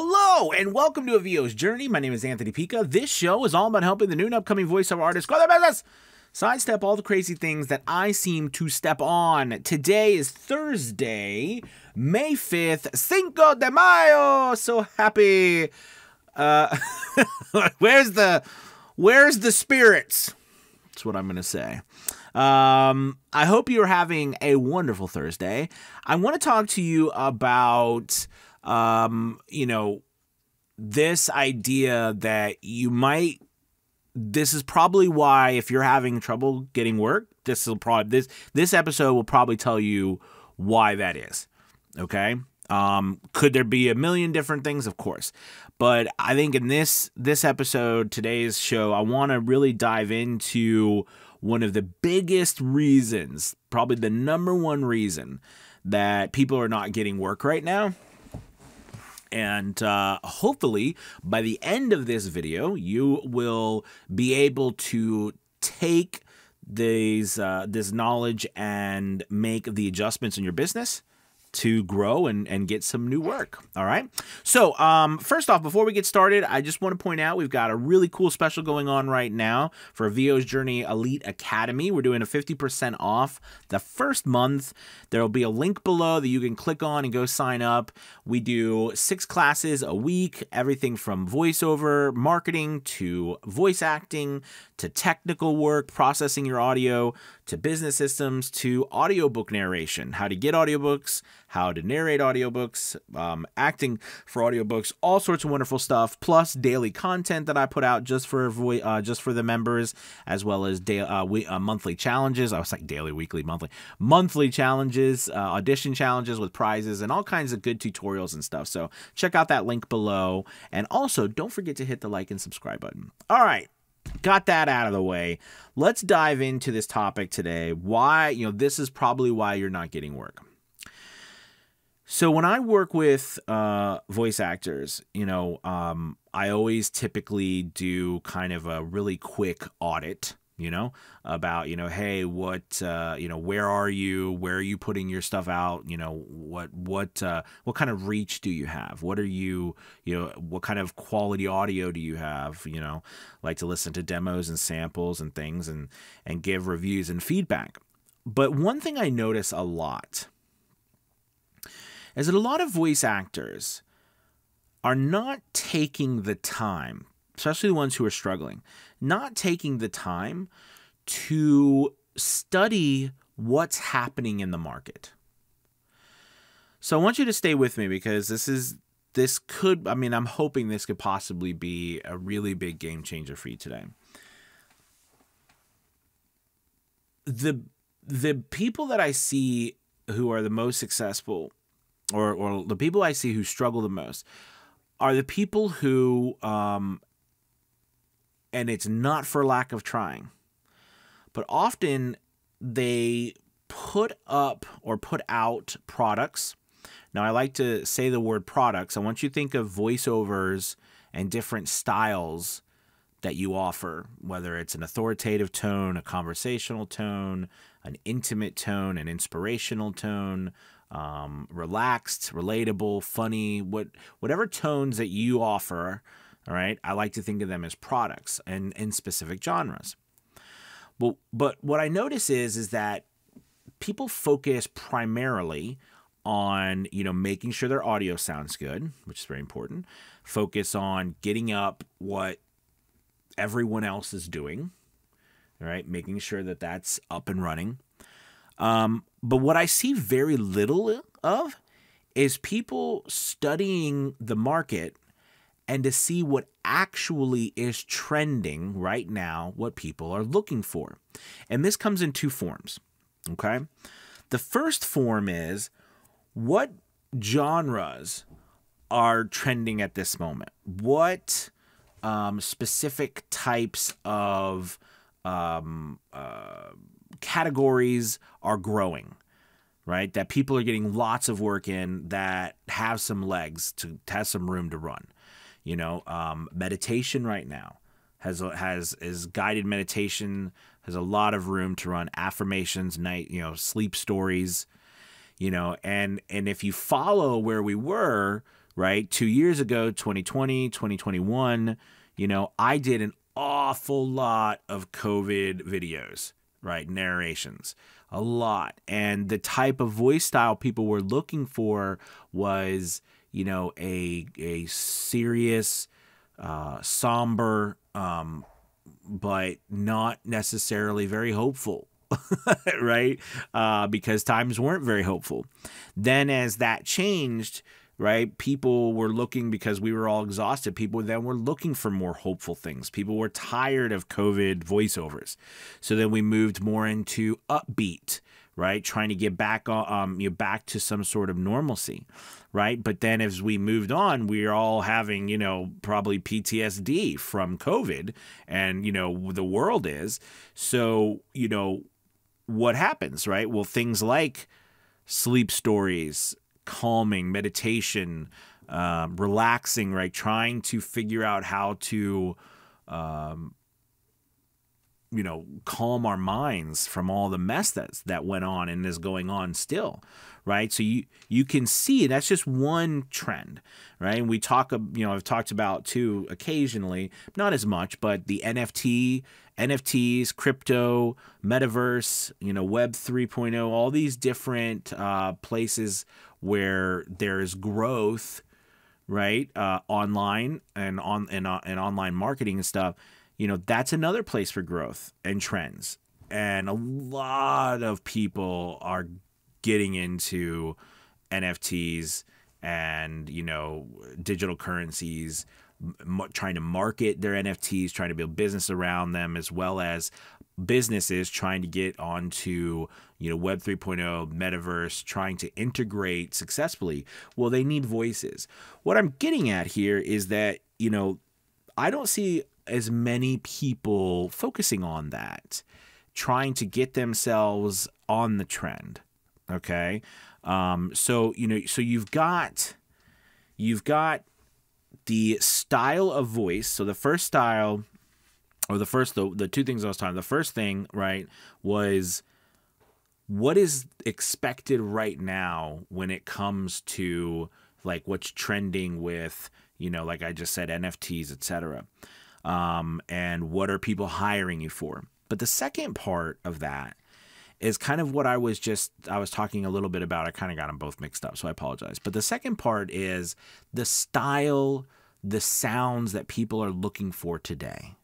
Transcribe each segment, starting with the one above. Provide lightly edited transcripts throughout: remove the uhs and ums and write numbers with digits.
Hello and welcome to a VO's Journey. My name is Anthony Pica. This show is all about helping the new and upcoming voiceover artists grow their business, sidestep all the crazy things that I seem to step on. Today is Thursday, May 5th, Cinco de Mayo. So happy. Where's the spirits? That's what I'm going to say. I hope you're having a wonderful Thursday. I want to talk to you about this idea that this is probably why, if you're having trouble getting work, this episode will probably tell you why that is. Okay. Could there be a million different things? Of course. But I think in this episode, today's show, I want to really dive into one of the biggest reasons, probably the #1 reason that people are not getting work right now. And hopefully by the end of this video, you will be able to take this knowledge and make the adjustments in your business to grow and get some new work. All right. So first off, before we get started, I just want to point out we've got a really cool special going on right now for VO's Journey Elite Academy. We're doing a 50% off the first month. There'll be a link below that you can click on and go sign up. We do 6 classes a week, everything from voiceover marketing to voice acting to technical work, processing your audio, to business systems, to audiobook narration, how to get audiobooks, how to narrate audiobooks, acting for audiobooks, all sorts of wonderful stuff, plus daily content that I put out just for the members, as well as monthly challenges. I was like daily, weekly, monthly challenges, audition challenges with prizes, and all kinds of good tutorials and stuff. So check out that link below, and also don't forget to hit the like and subscribe button. All right. Got that out of the way. Let's dive into this topic today. Why, this is probably why you're not getting work. So when I work with voice actors, I always typically do kind of a really quick audit, about, hey, what, where are you? Where are you putting your stuff out? What kind of reach do you have? What are you, what kind of quality audio do you have? Like to listen to demos and samples and things and give reviews and feedback. But one thing I notice a lot is that a lot of voice actors are not taking the time, especially the ones who are struggling, not taking the time to study what's happening in the market. So I want you to stay with me, because I'm hoping this could possibly be a really big game changer for you today. The people that I see who are the most successful, or the people I see who struggle the most, are the people who, and it's not for lack of trying, but often they put out products. Now, I like to say the word products. I want you to think of voiceovers and different styles that you offer, whether it's an authoritative tone, a conversational tone, an intimate tone, an inspirational tone, relaxed, relatable, funny, whatever tones that you offer. All right. I like to think of them as products and in specific genres. But what I notice is that people focus primarily on, making sure their audio sounds good, which is very important. Focus on getting up what everyone else is doing. All right. Making sure that that's up and running. But what I see very little of is people studying the market and to see what actually is trending right now, what people are looking for. And this comes in 2 forms, okay? The first form is what genres are trending at this moment? What specific types of categories are growing, right? That people are getting lots of work in, that have some legs, to have some room to run. Meditation right now guided meditation has a lot of room to run. Affirmations, night, sleep stories, and if you follow where we were right? 2 years ago, 2020, 2021, you know, I did an awful lot of COVID videos, right? Narrations, a lot. And the type of voice style people were looking for was, you know, a serious, somber, but not necessarily very hopeful, right? Because times weren't very hopeful. Then as that changed, right, people were looking, because we were all exhausted, people then were looking for more hopeful things. People were tired of COVID voiceovers. So then we moved more into upbeat, right? Trying to get back, you know, back to some sort of normalcy, right? But then as we moved on, we are all having, you know, probably PTSD from COVID, and, you know, the world is. So, you know, what happens, right? Well, things like sleep stories, calming, meditation, relaxing, right? Trying to figure out how to, you know, calm our minds from all the mess that went on and is going on still, right? So you can see that's just one trend, right? And we talk, you know, I've talked about too occasionally, not as much, but the NFTs, crypto, metaverse, you know, Web 3.0, all these different places where there is growth, right? Online and online marketing and stuff. You know, that's another place for growth and trends. And a lot of people are getting into NFTs and, you know, digital currencies, trying to market their NFTs, trying to build business around them, as well as businesses trying to get onto, you know, Web 3.0, metaverse, trying to integrate successfully. Well, they need voices. What I'm getting at here is that, you know, I don't see as many people focusing on that, trying to get themselves on the trend. Okay. So, you know, so you've got the style of voice. So the first style, or the two things I was talking about, the first thing, right, was what is expected right now when it comes to like what's trending with, you know, like I just said, NFTs, etc. And what are people hiring you for? But the second part of that is kind of what I was talking a little bit about. I kind of got them both mixed up, so I apologize. But the second part is the style, the sounds that people are looking for today.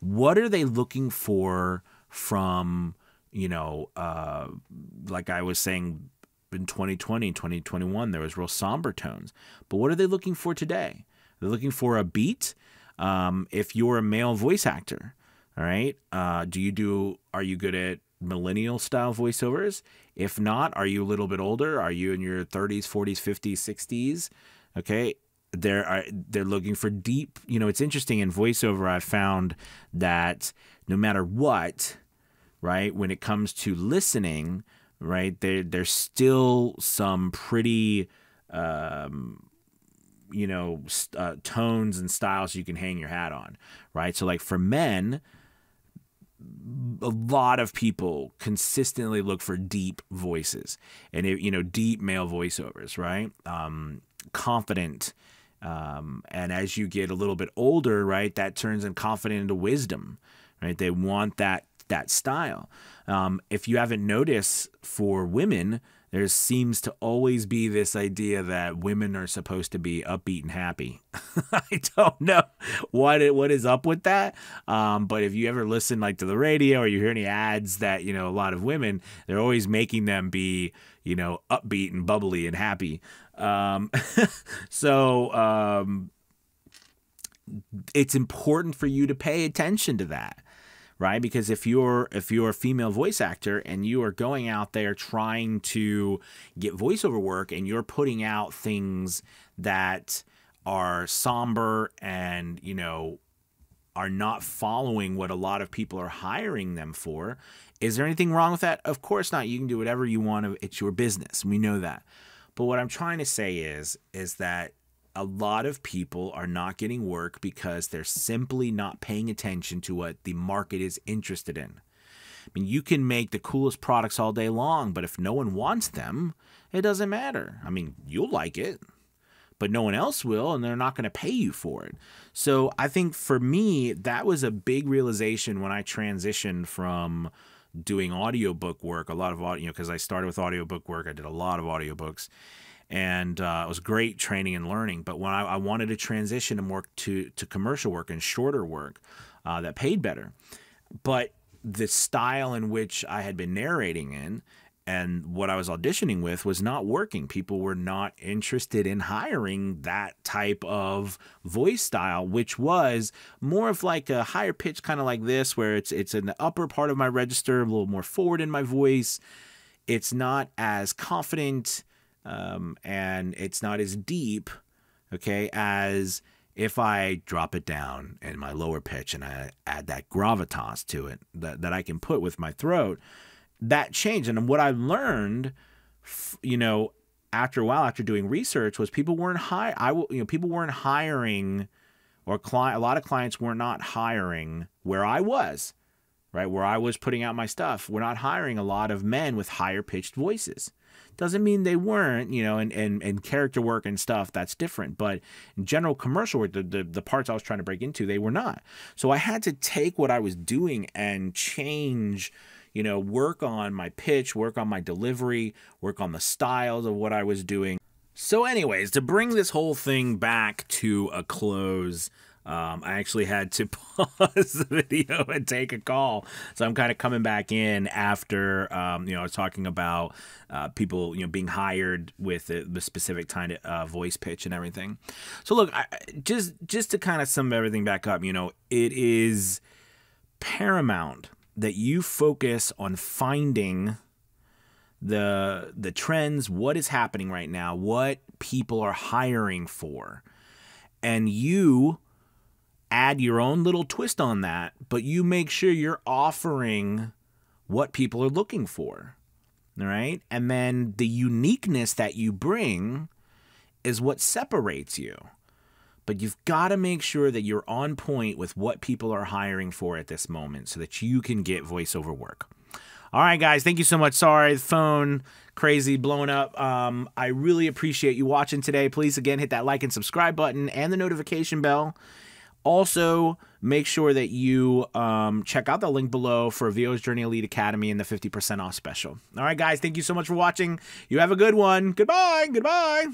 What are they looking for from, you know, like I was saying, in 2020, 2021, there was real somber tones. But what are they looking for today? They're looking for a beat. If you're a male voice actor, all right, are you good at millennial style voiceovers? If not, are you a little bit older? Are you in your 30s, 40s, 50s, 60s? Okay. They're looking for deep, you know, it's interesting in voiceover. I found that no matter what, right, when it comes to listening, right, there's still some pretty, you know, tones and styles you can hang your hat on, right? So like for men, a lot of people consistently look for deep voices and, you know, deep male voiceovers, right? Confident. And as you get a little bit older, right, that turns in confident into wisdom, right? They want that style. If you haven't noticed, for women, there seems to always be this idea that women are supposed to be upbeat and happy. I don't know what is up with that. But if you ever listen like to the radio, or you hear any ads that, you know, a lot of women, they're always making them be, you know, upbeat and bubbly and happy. So it's important for you to pay attention to that. Right? Because if you're a female voice actor and you are going out there trying to get voiceover work, and you're putting out things that are somber and, you know, are not following what a lot of people are hiring them for, is there anything wrong with that? Of course not. You can do whatever you want. It's your business. We know that. But what I'm trying to say is that a lot of people are not getting work because they're simply not paying attention to what the market is interested in. I mean, you can make the coolest products all day long, but if no one wants them, it doesn't matter. I mean, you'll like it, but no one else will, and they're not going to pay you for it. So I think for me, that was a big realization when I transitioned from doing audiobook work, a lot of audio, because I started with audiobook work, I did a lot of audiobooks, and it was great training and learning. But when I wanted to transition to more to commercial work and shorter work that paid better, but the style in which I had been narrating in and what I was auditioning with was not working. People were not interested in hiring that type of voice style, which was more of like a higher pitch, kind of like this, where it's in the upper part of my register, a little more forward in my voice. It's not as confident, and it's not as deep, okay, as if I drop it down in my lower pitch and I add that gravitas to it that I can put with my throat. That changed. And what I learned, you know, after a while, after doing research, was people weren't people weren't hiring, or a lot of clients were not hiring where I was, right? Where I was putting out my stuff. We're not hiring a lot of men with higher pitched voices. Doesn't mean they weren't, you know, and character work and stuff, that's different. But in general commercial work, the parts I was trying to break into, they were not. So I had to take what I was doing and change, you know, work on my pitch, work on my delivery, work on the styles of what I was doing. So anyways, to bring this whole thing back to a close, I actually had to pause the video and take a call. So I'm kind of coming back in after, you know, I was talking about people, you know, being hired with the specific kind of voice pitch and everything. So look, just to kind of sum everything back up, you know, it is paramount that you focus on finding the trends, what is happening right now, what people are hiring for, and you add your own little twist on that, but you make sure you're offering what people are looking for, all right? And then the uniqueness that you bring is what separates you. But you've got to make sure that you're on point with what people are hiring for at this moment so that you can get voiceover work. All right, guys, thank you so much. Sorry, the phone crazy blowing up. I really appreciate you watching today. Please, again, hit that like and subscribe button and the notification bell. Also, make sure that you check out the link below for VO's Journey Elite Academy and the 50% off special. All right, guys, thank you so much for watching. You have a good one. Goodbye. Goodbye.